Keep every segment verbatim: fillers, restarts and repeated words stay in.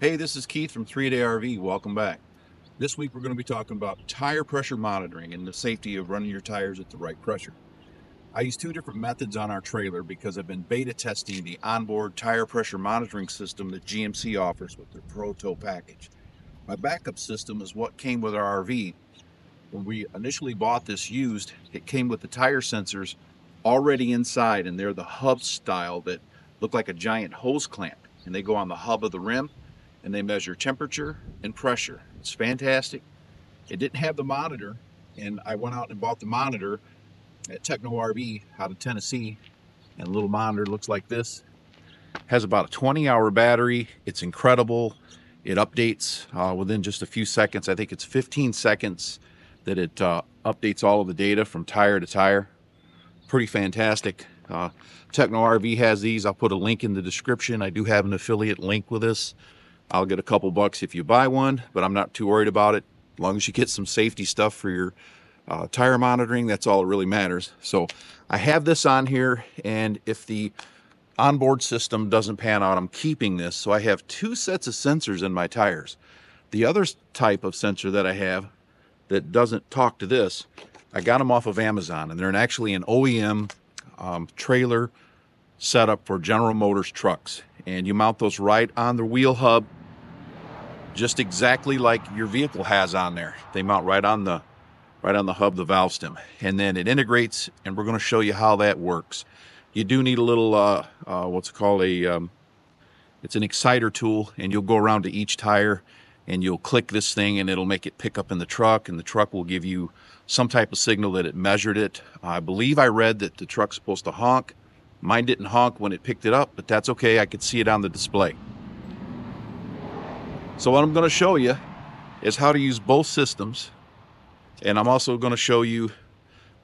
Hey, this is Keith from three day R V. Welcome back. This week we're going to be talking about tire pressure monitoring and the safety of running your tires at the right pressure. I use two different methods on our trailer because I've been beta testing the onboard tire pressure monitoring system that G M C offers with their Pro Tow package. My backup system is what came with our R V. When we initially bought this used, it came with the tire sensors already inside, and they're the hub style that look like a giant hose clamp, and they go on the hub of the rim and they measure temperature and pressure. It's fantastic. It didn't have the monitor, and I went out and bought the monitor at Techno R V out of Tennessee, and a little monitor looks like this. It has about a twenty hour battery. It's incredible. It updates uh, within just a few seconds. I think it's fifteen seconds that it uh, updates all of the data from tire to tire. Pretty fantastic. Uh, Techno R V has these. I'll put a link in the description. I do have an affiliate link with this. I'll get a couple bucks if you buy one, but I'm not too worried about it. As long as you get some safety stuff for your uh, tire monitoring, that's all that really matters. So I have this on here, and if the onboard system doesn't pan out, I'm keeping this. So I have two sets of sensors in my tires. The other type of sensor that I have that doesn't talk to this, I got them off of Amazon, and they're actually an O E M um, trailer setup for General Motors trucks. And you mount those right on the wheel hub, just exactly like your vehicle has on there. They mount right on the right on the hub, the valve stem, and then it integrates, and we're going to show you how that works. You do need a little uh, uh, what's it called a um, it's an exciter tool, and you'll go around to each tire and you'll click this thing, and it'll make it pick up in the truck, and the truck will give you some type of signal that it measured it. I believe I read that the truck's supposed to honk. Mine didn't honk when it picked it up, but that's okay. I could see it on the display. So what I'm going to show you is how to use both systems, and I'm also going to show you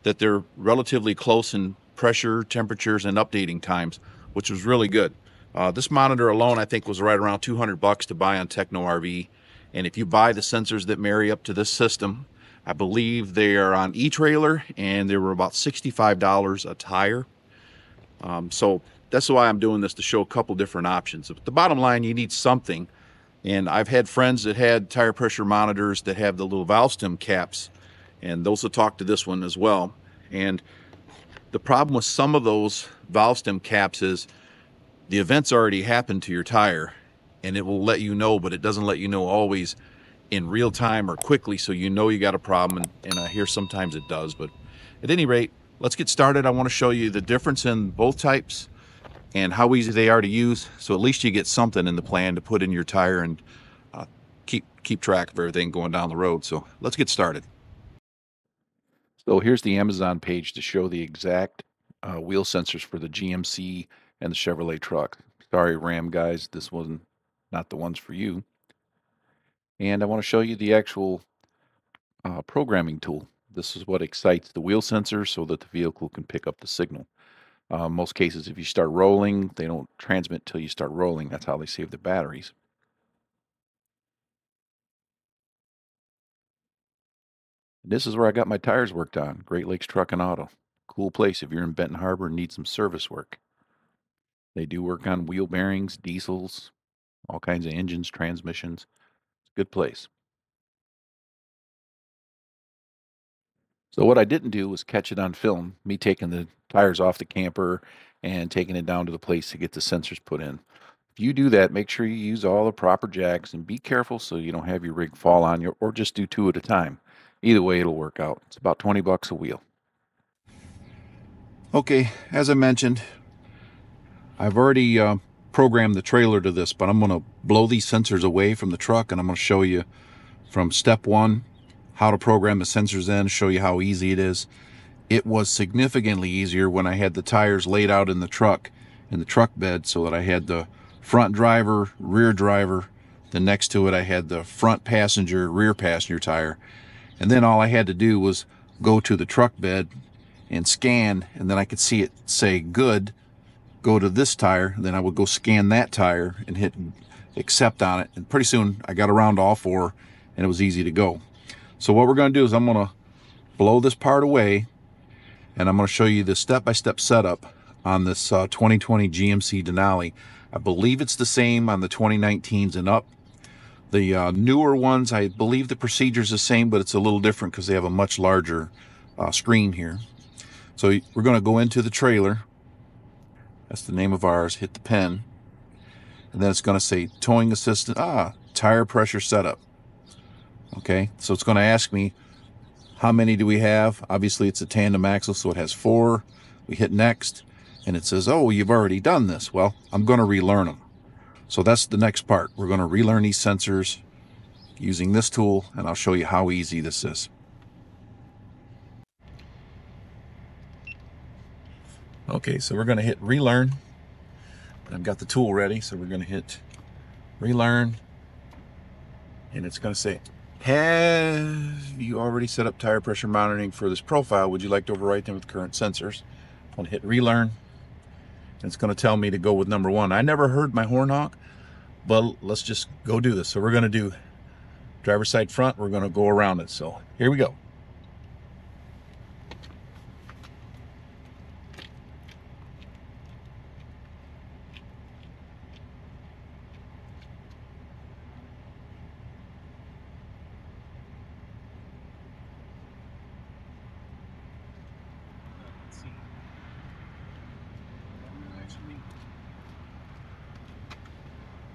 that they're relatively close in pressure, temperatures, and updating times, which was really good. Uh, this monitor alone, I think, was right around two hundred bucks to buy on Techno R V, and if you buy the sensors that marry up to this system, I believe they are on E-Trailer, and they were about sixty-five dollars a tire. Um, so that's why I'm doing this, to show a couple different options. But the bottom line, you need something. And I've had friends that had tire pressure monitors that have the little valve stem caps, and those will talk to this one as well. And the problem with some of those valve stem caps is the event's already happened to your tire, and it will let you know, but it doesn't let you know always in real time or quickly, so you know you got a problem. And, and I hear sometimes it does, but at any rate, let's get started. I want to show you the difference in both types and how easy they are to use, so at least you get something in the plan to put in your tire and uh, keep keep track of everything going down the road. So let's get started. So here's the Amazon page to show the exact uh, wheel sensors for the G M C and the Chevrolet truck. Sorry, Ram guys, this wasn't not the ones for you. And I want to show you the actual uh, programming tool. This is what excites the wheel sensor so that the vehicle can pick up the signal. Uh, most cases, if you start rolling, they don't transmit till you start rolling. That's how they save the batteries. And this is where I got my tires worked on, Great Lakes Truck and Auto. Cool place if you're in Benton Harbor and need some service work. They do work on wheel bearings, diesels, all kinds of engines, transmissions. It's a good place. So what I didn't do was catch it on film, me taking the tires off the camper and taking it down to the place to get the sensors put in. If you do that, make sure you use all the proper jacks and be careful so you don't have your rig fall on you, or just do two at a time. Either way, it'll work out. It's about twenty bucks a wheel. Okay, as I mentioned, I've already uh, programmed the trailer to this, but I'm going to blow these sensors away from the truck, and I'm going to show you from step one how to program the sensors in, show you how easy it is. It was significantly easier when I had the tires laid out in the truck, in the truck bed, so that I had the front driver, rear driver, then next to it I had the front passenger, rear passenger tire, and then all I had to do was go to the truck bed and scan, and then I could see it say good, go to this tire, and then I would go scan that tire and hit accept on it, and pretty soon I got around to all four and it was easy to go. So what we're going to do is I'm going to blow this part away, and I'm going to show you the step-by-step setup on this uh, twenty twenty G M C Denali. I believe it's the same on the twenty nineteens and up. The uh, newer ones, I believe the procedure is the same, but it's a little different because they have a much larger uh, screen here. So we're going to go into the trailer. That's the name of ours. Hit the pen. And then it's going to say towing assistant. Ah, tire pressure setup. Okay, so it's going to ask me how many do we have. Obviously, it's a tandem axle, so it has four. We hit next. And it says, oh, you've already done this. Well, I'm going to relearn them. So that's the next part. We're going to relearn these sensors using this tool, and I'll show you how easy this is. Okay, so we're going to hit relearn. I've got the tool ready, so we're going to hit relearn. And it's going to say, have you already set up tire pressure monitoring for this profile? Would you like to overwrite them with current sensors? I'm going to hit relearn. It's going to tell me to go with number one. I never heard my horn honk, but let's just go do this. So we're going to do driver's side front. We're going to go around it. So here we go.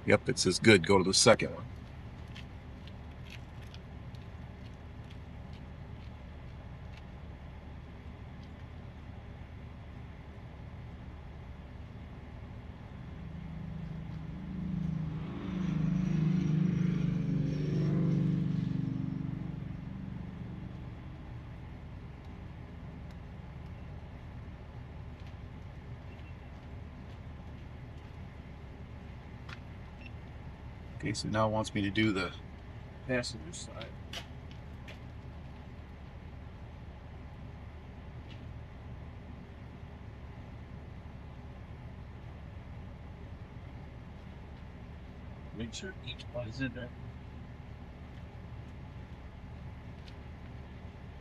Yep, it says good. Go to the second one. Okay, so now it wants me to do the passenger side. Make sure each body's in there.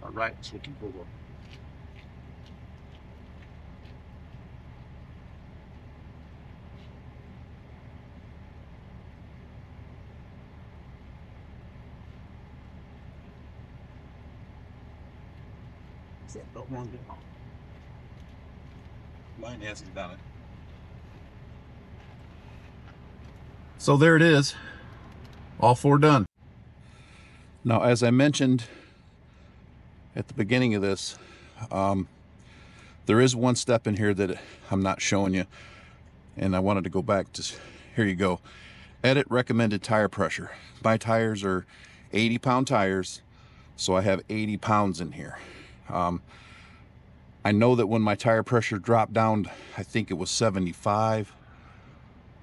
All right, it's looking for one. Don't want it. Mine hasn't done it. So there it is. All four done. Now, as I mentioned at the beginning of this, um, there is one step in here that I'm not showing you, and I wanted to go back to. Here you go. Edit recommended tire pressure. My tires are eighty pound tires, so I have eighty pounds in here. Um, I know that when my tire pressure dropped down, I think it was seventy-five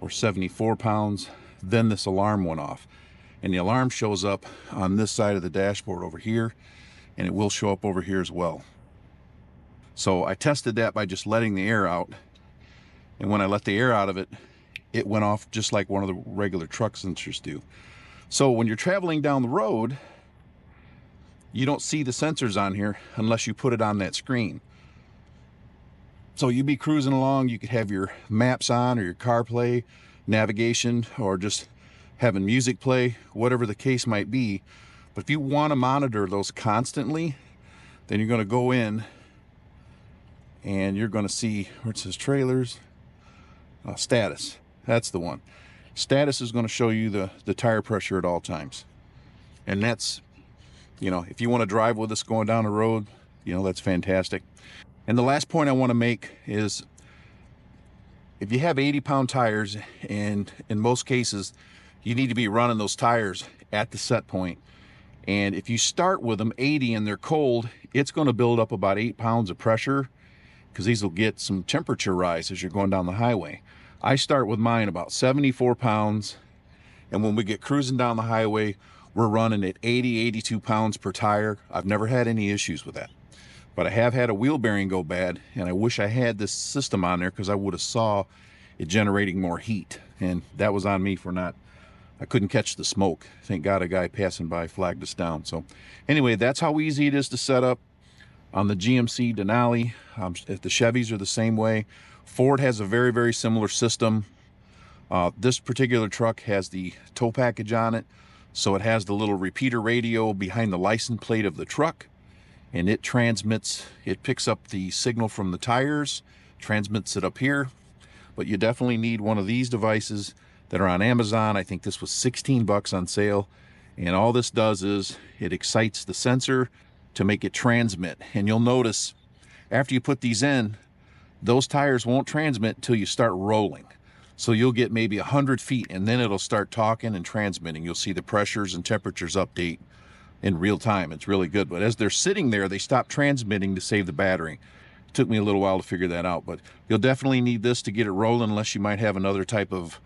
or seventy-four pounds, then this alarm went off. And the alarm shows up on this side of the dashboard over here, and it will show up over here as well. So I tested that by just letting the air out. And when I let the air out of it, it went off just like one of the regular truck sensors do. So when you're traveling down the road, you don't see the sensors on here unless you put it on that screen. So you'd be cruising along, you could have your maps on or your CarPlay, navigation, or just having music play, whatever the case might be. But if you want to monitor those constantly, then you're going to go in and you're going to see where it says trailers, uh, status. That's the one. Status is going to show you the, the tire pressure at all times. And that's, you know, if you want to drive with us going down the road, you know, that's fantastic. And the last point I want to make is if you have eighty pound tires, and in most cases, you need to be running those tires at the set point. And if you start with them eighty and they're cold, it's going to build up about eight pounds of pressure because these will get some temperature rise as you're going down the highway. I start with mine about seventy-four pounds. And when we get cruising down the highway, we're running at eighty, eighty-two pounds per tire. I've never had any issues with that. But I have had a wheel bearing go bad, and I wish I had this system on there because I would have saw it generating more heat. And that was on me for not, I couldn't catch the smoke. Thank God a guy passing by flagged us down. So anyway, that's how easy it is to set up on the G M C Denali. Um, if the Chevys are the same way. Ford has a very, very similar system. Uh, this particular truck has the tow package on it. So it has the little repeater radio behind the license plate of the truck, and it transmits, it picks up the signal from the tires, transmits it up here. But you definitely need one of these devices that are on Amazon. I think this was sixteen bucks on sale. And all this does is it excites the sensor to make it transmit. And you'll notice after you put these in, those tires won't transmit until you start rolling. So you'll get maybe a hundred feet, and then it'll start talking and transmitting. You'll see the pressures and temperatures update in real time. It's really good. But as they're sitting there, they stop transmitting to save the battery. It took me a little while to figure that out, but you'll definitely need this to get it rolling, unless you might have another type of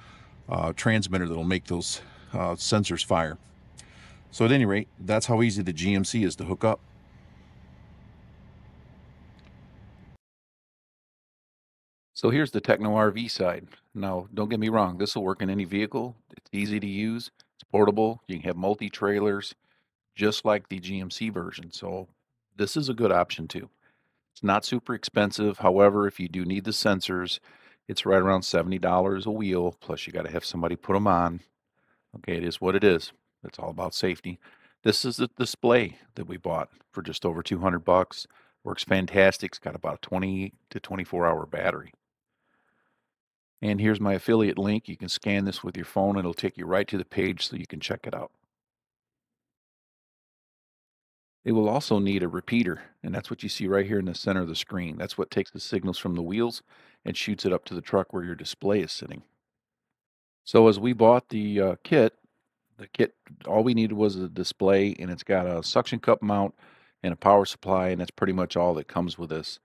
uh, transmitter that'll make those uh, sensors fire. So at any rate, that's how easy the G M C is to hook up. So here's the Techno R V side. Now, don't get me wrong, this will work in any vehicle. It's easy to use, it's portable, you can have multi-trailers, just like the G M C version. So this is a good option too. It's not super expensive. However, if you do need the sensors, it's right around seventy dollars a wheel, plus you gotta have somebody put them on. Okay, it is what it is. It's all about safety. This is the display that we bought for just over two hundred bucks. Works fantastic, it's got about a twenty to twenty-four hour battery. And here's my affiliate link. You can scan this with your phone. It'll take you right to the page so you can check it out. It will also need a repeater, and that's what you see right here in the center of the screen. That's what takes the signals from the wheels and shoots it up to the truck where your display is sitting. So as we bought the uh, kit, the kit, all we needed was a display, and it's got a suction cup mount and a power supply, and that's pretty much all that comes with this.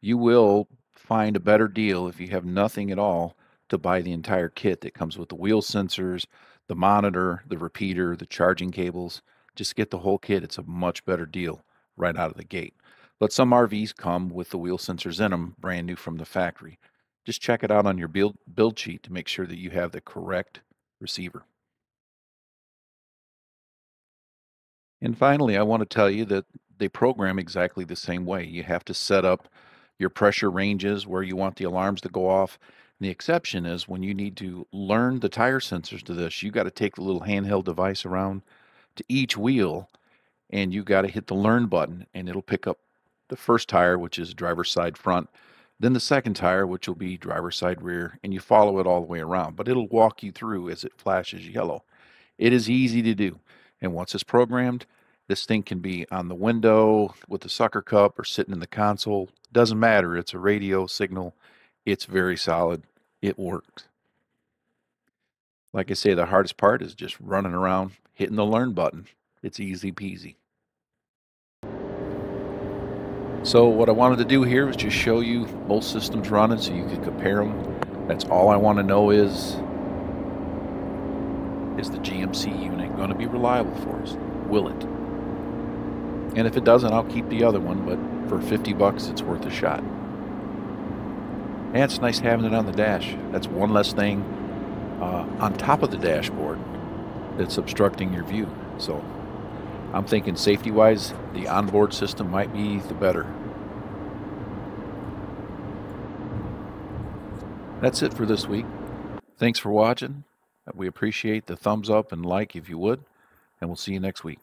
You will find a better deal if you have nothing at all to buy the entire kit that comes with the wheel sensors, the monitor, the repeater, the charging cables. Just get the whole kit. It's a much better deal right out of the gate. But some R Vs come with the wheel sensors in them, brand new from the factory. Just check it out on your build, build sheet to make sure that you have the correct receiver. And finally, I want to tell you that they program exactly the same way. You have to set up your pressure ranges, where you want the alarms to go off. And the exception is when you need to learn the tire sensors to this, you got to take the little handheld device around to each wheel, and you got to hit the learn button, and it'll pick up the first tire, which is driver's side front, then the second tire, which will be driver's side rear, and you follow it all the way around. But it'll walk you through as it flashes yellow. It is easy to do. And once it's programmed, this thing can be on the window with the sucker cup or sitting in the console. Doesn't matter. It's a radio signal. It's very solid. It works. Like I say, the hardest part is just running around, hitting the learn button. It's easy peasy. So what I wanted to do here was just show you both systems running so you could compare them. That's all I want to know is, is the G M C unit going to be reliable for us? Will it? And if it doesn't, I'll keep the other one, but for fifty bucks, it's worth a shot. And it's nice having it on the dash. That's one less thing uh, on top of the dashboard that's obstructing your view. So I'm thinking safety-wise, the onboard system might be the better. That's it for this week. Thanks for watching. We appreciate the thumbs up and like if you would, and we'll see you next week.